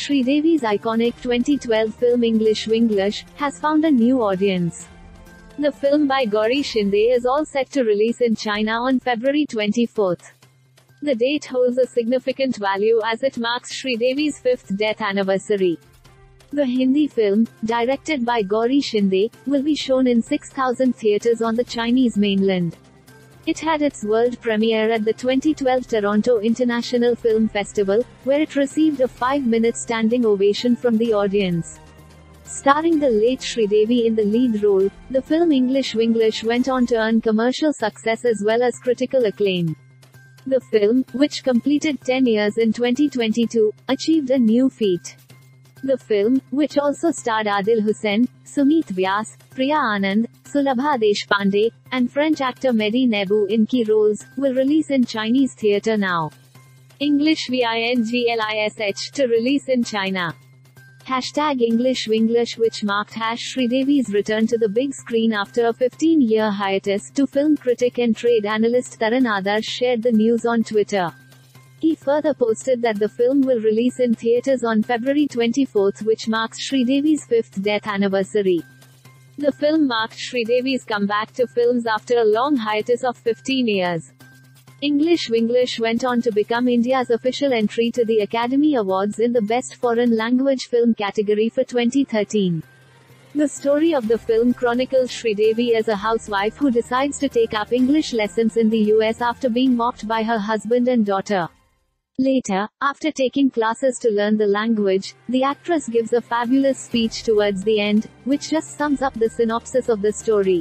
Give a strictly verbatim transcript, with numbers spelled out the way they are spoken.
Sridevi's iconic twenty twelve film English Vinglish has found a new audience. The film by Gauri Shinde is all set to release in China on February twenty-fourth. The date holds a significant value as it marks Sridevi's fifth death anniversary. The Hindi film, directed by Gauri Shinde, will be shown in six thousand theaters on the Chinese mainland. It had its world premiere at the twenty twelve Toronto International Film Festival, where it received a five-minute standing ovation from the audience. Starring the late Sridevi in the lead role, the film English Vinglish went on to earn commercial success as well as critical acclaim. The film, which completed ten years in twenty twenty-two, achieved a new feat. The film, which also starred Adil Hussain, Sumit Vyas, Priya Anand, Sulabha Deshpande, and French actor Mehdi Nebu in key roles, will release in Chinese theatre now. English Vinglish to release in China. Hashtag English Vinglish, which marked hash Sridevi's return to the big screen after a fifteen-year hiatus to film critic and trade analyst Taran Adarsh shared the news on Twitter. He further posted that the film will release in theatres on February twenty-fourth, which marks Sridevi's fifth death anniversary. The film marked Sridevi's comeback to films after a long hiatus of fifteen years. English Vinglish went on to become India's official entry to the Academy Awards in the Best Foreign Language Film category for twenty thirteen. The story of the film chronicles Sridevi as a housewife who decides to take up English lessons in the U S after being mocked by her husband and daughter. Later, after taking classes to learn the language, the actress gives a fabulous speech towards the end, which just sums up the synopsis of the story.